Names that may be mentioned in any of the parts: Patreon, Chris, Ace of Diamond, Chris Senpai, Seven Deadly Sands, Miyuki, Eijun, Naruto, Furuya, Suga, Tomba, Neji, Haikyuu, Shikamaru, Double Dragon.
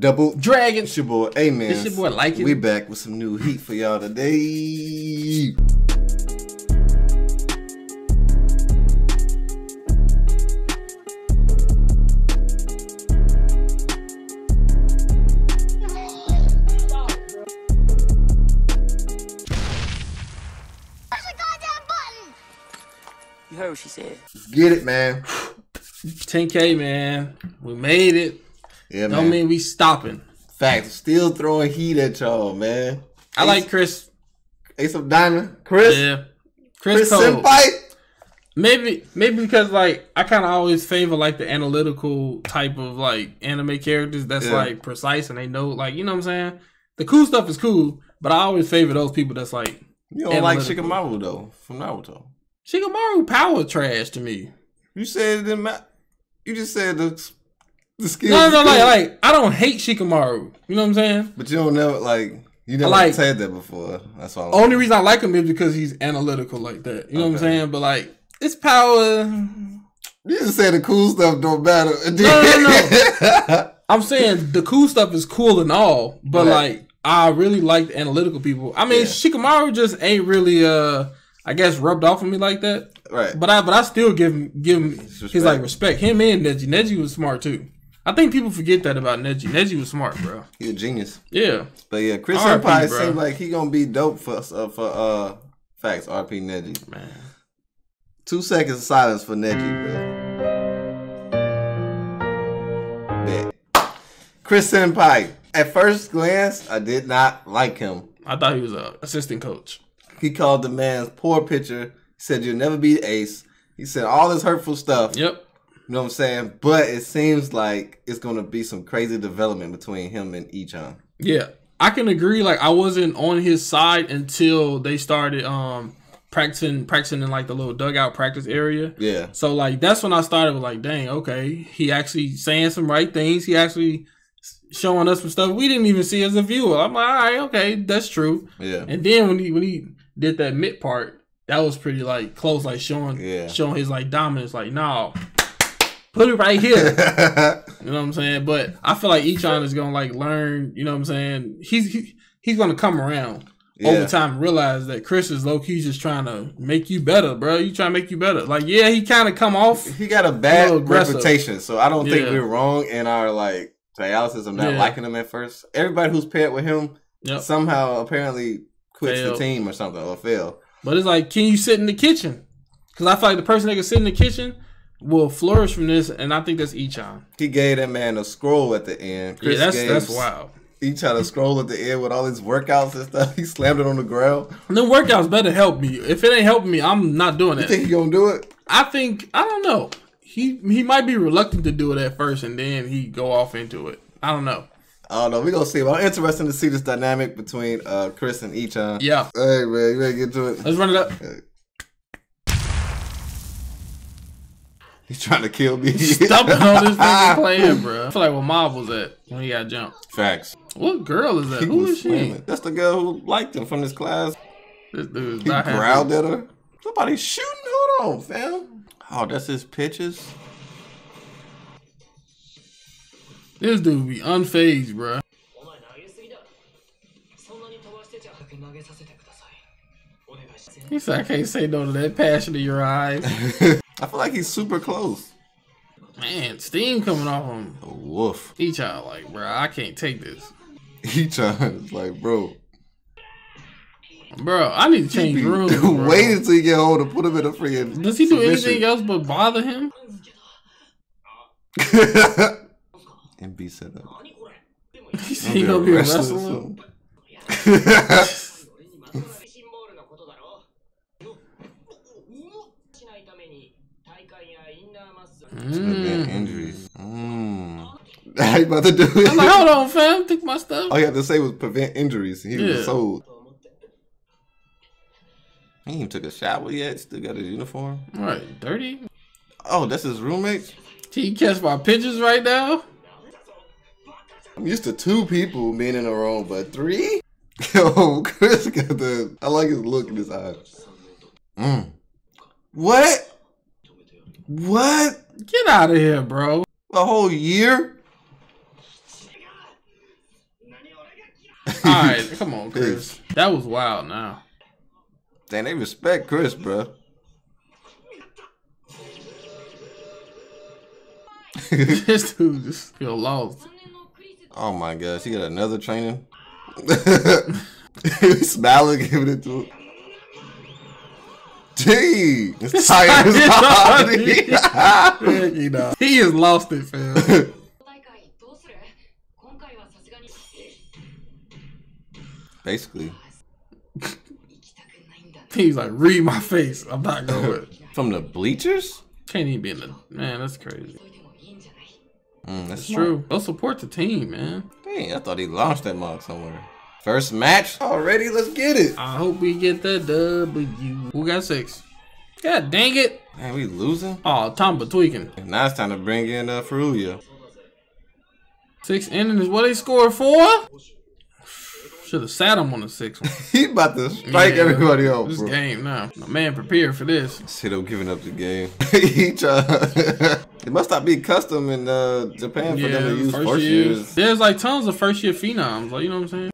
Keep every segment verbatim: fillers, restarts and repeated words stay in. Double Dragon. It's your boy, Amen. It's your boy, Like It. We back with some new heat for y'all today. Heard what she said. Get it, man. ten K, man. We made it. Yeah, man. Don't mean we stopping. Facts. Still throwing heat at y'all, man. I Ace, like Chris. Ace of Diamond. Chris. Yeah. Chris, Chris Senpai. Maybe, maybe because like I kind of always favor like the analytical type of like anime characters that's yeah. like precise and they know like you know what I'm saying. The cool stuff is cool, but I always favor those people that's like. You don't analytical. Like Shikamaru though from Naruto. Shikamaru power trash to me. You said them. You just said the the skills. No, no, like like I don't hate Shikamaru. You know what I'm saying? But you don't never like you never like, said that before. That's why. Only reason I like him is because he's analytical like that. You know okay. what I'm saying? But like it's power. You just said the cool stuff don't matter. No, no, no. I'm saying the cool stuff is cool and all, but yeah. like I really like the analytical people. I mean, yeah. Shikamaru just ain't really uh. I guess rubbed off on me like that, right? But I, but I still give him, give him his like respect. Him and Neji, Neji was smart too. I think people forget that about Neji. Neji was smart, bro. He's a genius. Yeah, but yeah, Chris Senpai seems like he gonna be dope for uh, for uh facts. R P Neji, man. Two seconds of silence for Neji, bro. Yeah. Chris Senpai. At first glance, I did not like him. I thought he was an assistant coach. He called the man's poor pitcher. He said, you'll never be the ace. He said all this hurtful stuff. Yep. You know what I'm saying? But it seems like it's going to be some crazy development between him and Eijun. Yeah. I can agree. Like, I wasn't on his side until they started um, practicing, practicing in, like, the little dugout practice area. Yeah. So, like, that's when I started with, like, dang, okay. He actually saying some right things. He actually... showing us some stuff we didn't even see as a viewer. I'm like, all right, okay, that's true. Yeah. And then when he when he did that mid part, that was pretty like close, like showing yeah. showing his like dominance. Like, no, put it right here. You know what I'm saying? But I feel like Eijun is gonna like learn. You know what I'm saying? He's he, he's gonna come around yeah. over time and realize that Chris is low key just trying to make you better, bro. You trying to make you better. Like, yeah, he kind of come off. He got a bad a reputation, so I don't yeah. think we're wrong in our like. Dialysis, I'm not yeah. liking him at first. Everybody who's paired with him yep. somehow apparently quits failed. the team or something or fail. But it's like, can you sit in the kitchen? Because I feel like the person that can sit in the kitchen will flourish from this, and I think that's Eijun. He gave that man a scroll at the end. Chris yeah, that's, gave that's wild. Eijun a scroll at the end with all his workouts and stuff. He slammed it on the ground. And the workouts better help me. If it ain't helping me, I'm not doing that. You think he gonna do it? I think, I don't know. He he might be reluctant to do it at first, and then he go off into it. I don't know. I don't know. We're going to see. Well, interesting to see this dynamic between uh, Chris and Eijun. Yeah. Hey, man, you better get to it. Let's run it up. He's trying to kill me. Stumping on this nigga playing, bro. I feel like where Mob was at when he got jumped. Facts. What girl is that? He who is she? Screaming. That's the girl who liked him from this class. This dude is he not growled happy. At her. Somebody shooting? Hold on, fam. Oh, that's his pitches? This dude be unfazed, bruh. He said, I can't say no to that passion in your eyes. I feel like he's super close. Man, steam coming off him. A woof. Eijun like, bruh, I can't take this. Eijun is like, bro. Bro, I need to change rooms. Wait until you get home to put him in a freaking. Does he do submission. Anything else but bother him? And be set up. He's gonna, gonna be a wrestler. mm. Injuries. Mm. How you about to do it? I'm like, hold on, fam. Take my stuff. All you have to say was prevent injuries. He yeah. was sold. He even took a shower yet. Still got his uniform. All right, dirty. Oh, that's his roommate. Can you catch my pictures right now? I'm used to two people being in a room, but three? Yo, Chris got the. I like his look in his eyes. Mm. What? What? Get out of here, bro. A whole year? All right, come on, Chris. That was wild. Now, damn, they respect Chris, bro. This dude just feel lost. Oh my gosh, he got another training. Smiling, giving it to him. Gee, it's tired as body. You know, he has lost it, fam. Basically, he's like, read my face. I'm not going from the bleachers. Can't even be in the man. That's crazy. Mm, that's true. They'll support the team, man. Dang, I thought he launched that mug somewhere. First match already. Let's get it. I hope we get that W. Who got six? God dang it! Man, we losing. Oh, Tomba tweaking. Now it's time to bring in uh, Furuya. Six innings is what they scored for. Should have sat him on the sixth one. He about to strike yeah, everybody off. This bro. Game now. My man prepared for this. See, they're giving up the game. He tried. It must not be custom in uh, Japan for yeah, them to use first, first years. years. There's like tons of first year phenoms. Like, you know what I'm saying?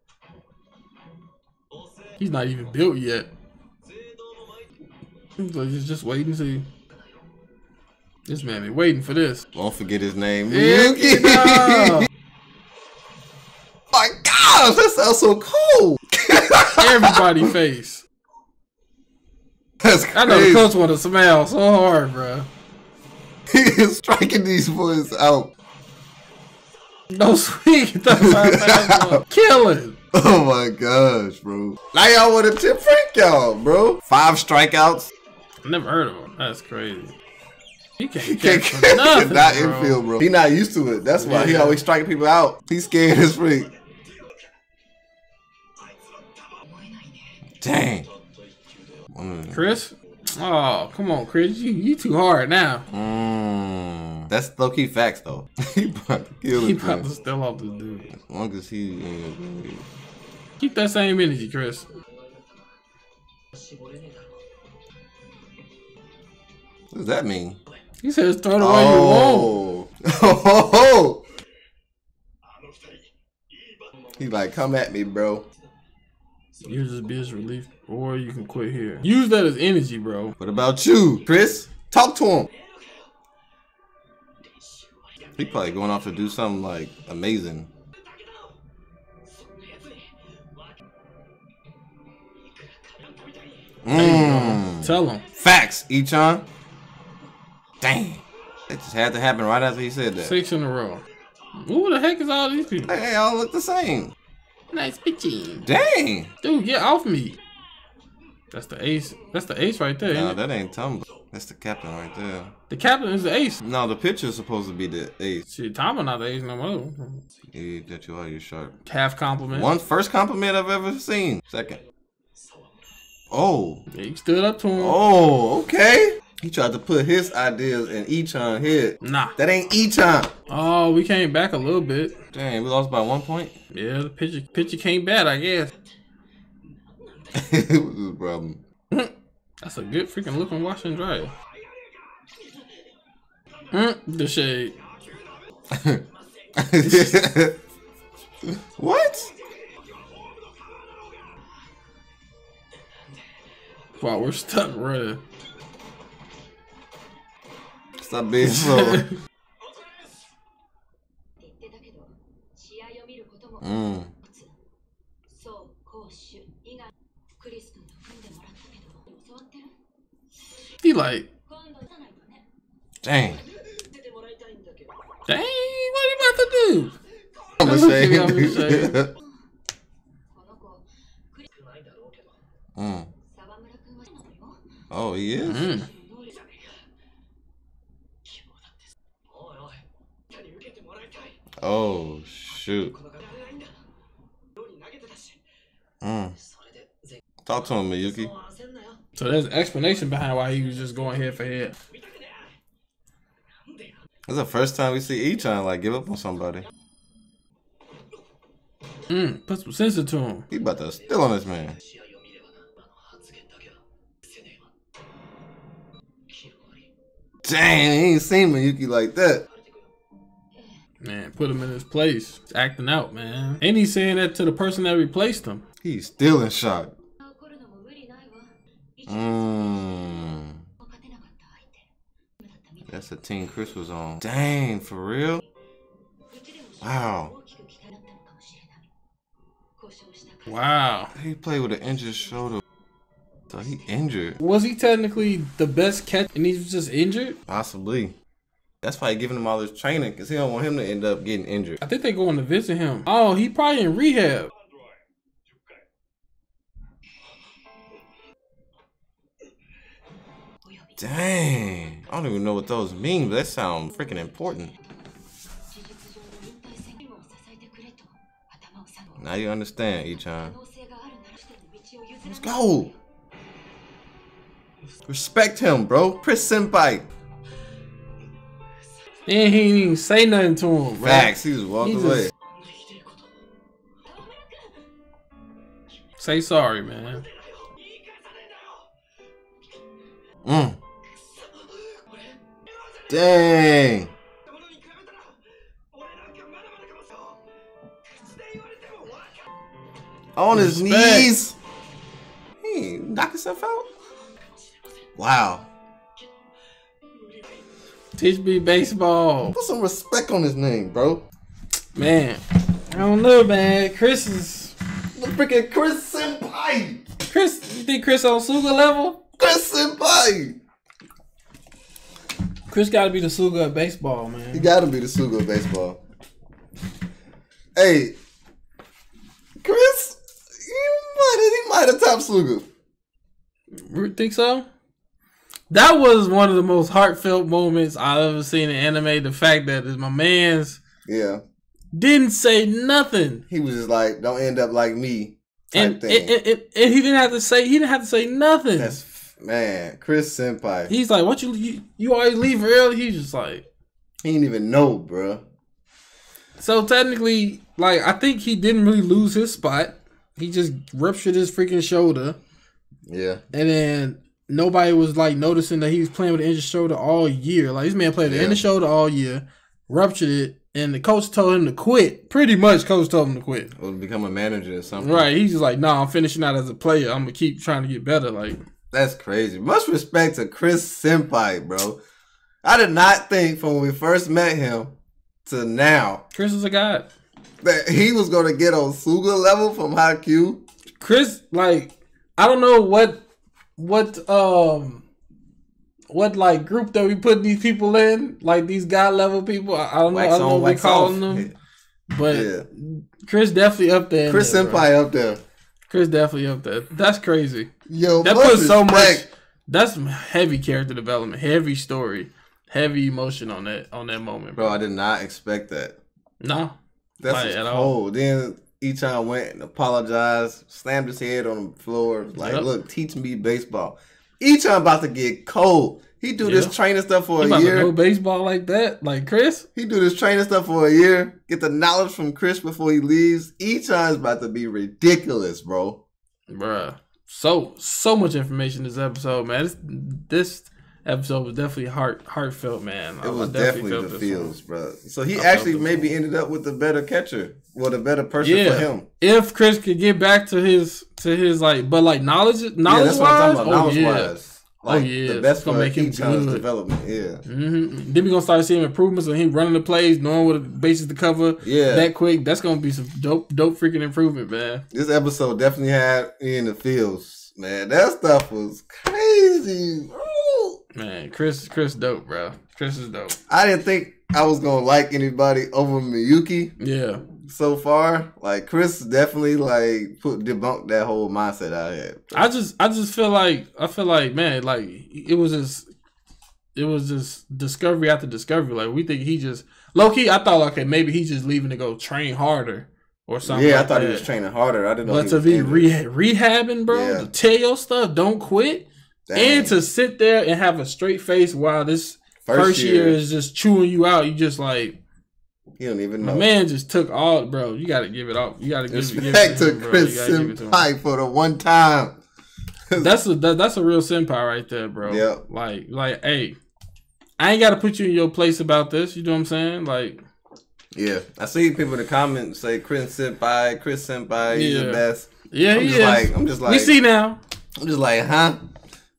He's not even built yet. He's like, just, just wait and see. This man been waiting for this. Don't forget his name. Miyuki. Yeah, that sounds so cool. Everybody face. That's crazy. I know the coach want to smile so hard, bro. He is striking these boys out. No sweet. Killing. Oh my gosh, bro. Now y'all want to tip Frank y'all, bro. Five strikeouts. I never heard of him. That's crazy. He can't, he can't catch for nothing, not bro. Infield, bro. He not used to it. That's why yeah. He always striking people out. He's scared as freak. Dang. Mm. Chris? Oh, come on, Chris. You, you too hard now. Mm. That's low-key facts, though. He about to kill He about to steal off this dude. As long as he... Mm. Keep that same energy, Chris. What does that mean? He says throw it away your wall. Oh. He like, come at me, bro. Use this bitch relief, or you can quit here. Use that as energy, bro. What about you, Chris? Talk to him. He probably going off to do something like amazing. Mm. Tell him facts, Eijun. Dang, it just had to happen right after he said that. Six in a row. Who the heck is all these people? They all look the same. Nice bitchy. Dang. Dude, get off me. That's the ace. That's the ace right there. No, nah, that ain't Tomba. That's the captain right there. The captain is the ace. No, the pitcher is supposed to be the ace. Shit, Tomba not the ace no more. Yeah, that you are, you sharp. Half compliment. One first compliment I've ever seen. Second. Oh. Yeah, you stood up to him. Oh, okay. He tried to put his ideas in Eijun head. Nah. That ain't Eijun. Oh, we came back a little bit. Dang, we lost by one point? Yeah, the pitcher, pitcher came back, I guess. What's the problem? That's a good freaking looking wash and dry. The shade. What? Wow, we're stuck running. Stop being slow. Mm. He like, dang, dang, what are you about to do? I'm gonna say, mm. Oh, he is. Mm. Oh shoot. Mm. Talk to him, Miyuki. So there's an explanation behind why he was just going head for head. That's the first time we see Eijun like give up on somebody. Mm, put some sense into him. He about to steal on this man. Dang, he ain't seen Miyuki like that. Man, put him in his place. He's acting out, man. And he's saying that to the person that replaced him. He's still in shock. Mm. That's the team Chris was on. Dang, for real? Wow. Wow. He played with an injured shoulder. So he injured. Was he technically the best catch and he was just injured? Possibly. That's why he's giving him all this training, because he don't want him to end up getting injured. I think they're going to visit him. Oh, he probably in rehab. Dang. I don't even know what those mean, but that sounds freaking important. Now you understand, Eijun. Let's go. Respect him, bro. Chris Senpai. And he didn't even say nothing to him, bro. Facts, he just walked he away. Just... Say sorry, man. Mm. Dang. On his Respect. knees. He knocked himself out. Wow. Teach me baseball. Put some respect on his name, bro. Man, I don't know, man. Chris is the freaking Chris Senpai. Chris, you think Chris on Suga level? Chris Senpai. Chris gotta be the Suga of baseball, man. He gotta be the Suga of baseball. Hey, Chris, you might he might have topped Suga. You think so? That was one of the most heartfelt moments I've ever seen in anime. The fact that my man's yeah didn't say nothing. He was just like, "Don't end up like me," type and, thing. And, and, and, and he didn't have to say. He didn't have to say nothing. That's man, Chris Senpai. He's like, "What you you, you always leave early?" He's just like, he didn't even know, bro. So technically, like, I think he didn't really lose his spot. He just ruptured his freaking shoulder. Yeah, and then. Nobody was like noticing that he was playing with an injured shoulder all year. Like this man played with an injured shoulder all year, ruptured it, and the coach told him to quit. Pretty much, coach told him to quit. Or become a manager or something. Right? He's just like, "Nah, I'm finishing out as a player. I'm gonna keep trying to get better." Like that's crazy. Much respect to Chris Senpai, bro. I did not think from when we first met him to now, Chris is a god. That he was gonna get on Suga level from Haikyuu. Chris, like, I don't know what. What um, what like group that we put these people in? Like these god level people? I, I don't know. Wax I don't know on, what we calling off. them. Yeah. But yeah. Chris definitely up there. Chris there, Senpai bro. up there. Chris definitely up there. That's crazy. Yo, that puts so much. That's heavy character development, heavy story, heavy emotion on that on that moment, bro. bro I did not expect that. No, that's like, cold. Then. Eijun went and apologized, slammed his head on the floor, like, yep. Look, teach me baseball. Eijun about to get cold. He do yeah. this training stuff for he a about year. To know baseball like that, like Chris. He do this training stuff for a year. Get the knowledge from Chris before he leaves. Eijun's about to be ridiculous, bro. Bruh, so so much information this episode, man. This, this episode was definitely heart heartfelt, man. It I, was I definitely, definitely the feels, bro. So he I actually maybe one. ended up with the better catcher. Well, the better person yeah. for him. If Chris could get back to his to his like, but like knowledge, knowledge yeah, wise, oh, knowledge yeah. wise, like, oh yeah, the best gonna make him good. Development. Yeah. Mm-hmm. Then we gonna start seeing improvements of him running the plays, knowing what bases to cover. Yeah. That quick, that's gonna be some dope, dope freaking improvement, man. This episode definitely had in the fields, man. That stuff was crazy, Ooh. man. Chris, Chris, dope, bro. Chris is dope. I didn't think I was gonna like anybody over Miyuki. Yeah. So far, like Chris definitely like put debunked that whole mindset I had. I just, I just feel like, I feel like, man, like it was just, it was just discovery after discovery. Like we think he just low key. I thought, okay, maybe he's just leaving to go train harder or something. Yeah, like I thought that. He was training harder. I didn't know. But to be reha rehabbing, bro, yeah. to tell your stuff, don't quit, Dang. and to sit there and have a straight face while this first, first year. year is just chewing you out. You just like. He don't even know. My man just took all, bro. You gotta give it up. You gotta give, Respect give it to him, Chris Senpai for the one time. that's a that, that's a real senpai right there, bro. Yeah. Like like, hey, I ain't gotta put you in your place about this. You know what I'm saying? Like, Yeah, I see people in the comments say Chris Senpai, Chris Senpai, he's yeah. the best. Yeah, I'm he just is. Like, I'm just like, we see now. I'm just like, huh?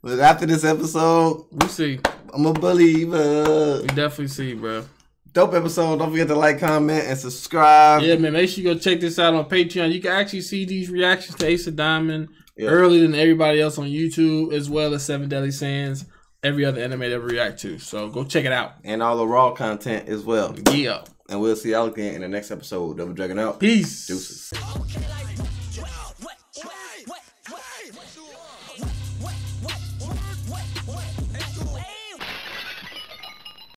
But after this episode, we see. I'm a believer. We definitely see, bro. Dope episode. Don't forget to like, comment, and subscribe. Yeah, man. Make sure you go check this out on Patreon. You can actually see these reactions to Ace of Diamond yeah. earlier than everybody else on YouTube, as well as Seven Deadly Sands, every other anime they react to. So go check it out. And all the raw content as well. Yeah. And we'll see y'all again in the next episode. Double Dragon out. Peace. Deuces.